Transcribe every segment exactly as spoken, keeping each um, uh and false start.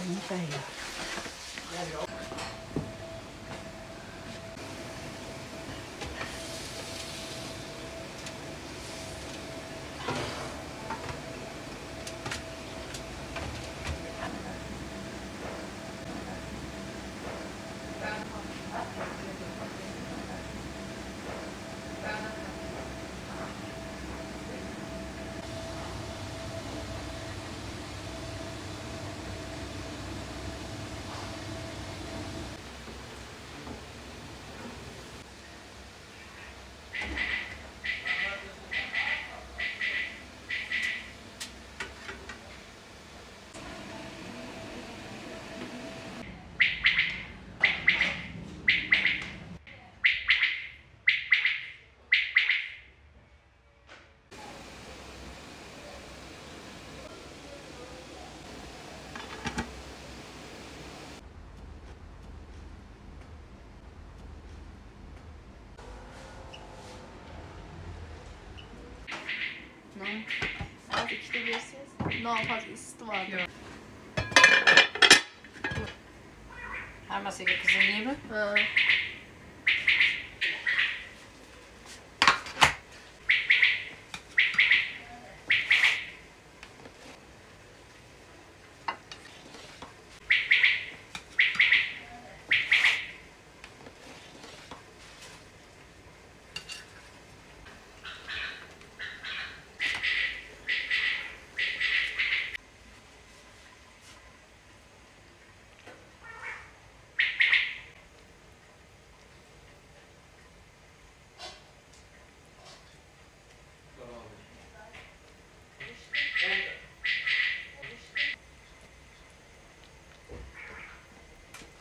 Aumenta aí, ó. Az ikide bir ne yapacağız? İsti var. Her masaya kızın değil mi? Hı.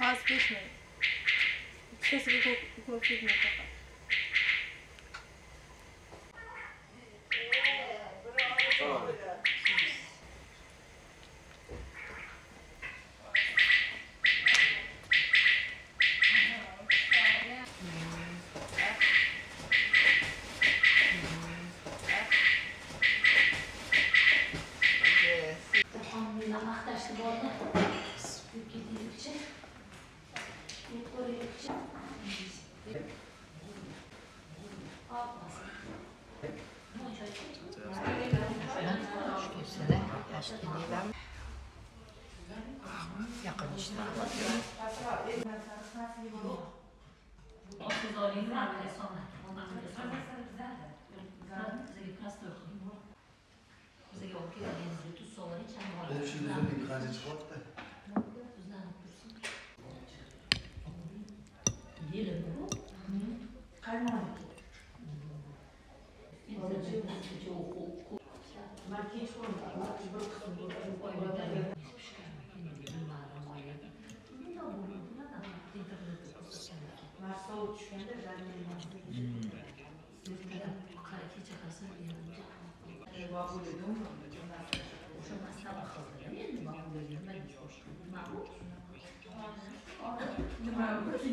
Vazgeçme. Sesi bir korku etme.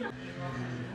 Thank you.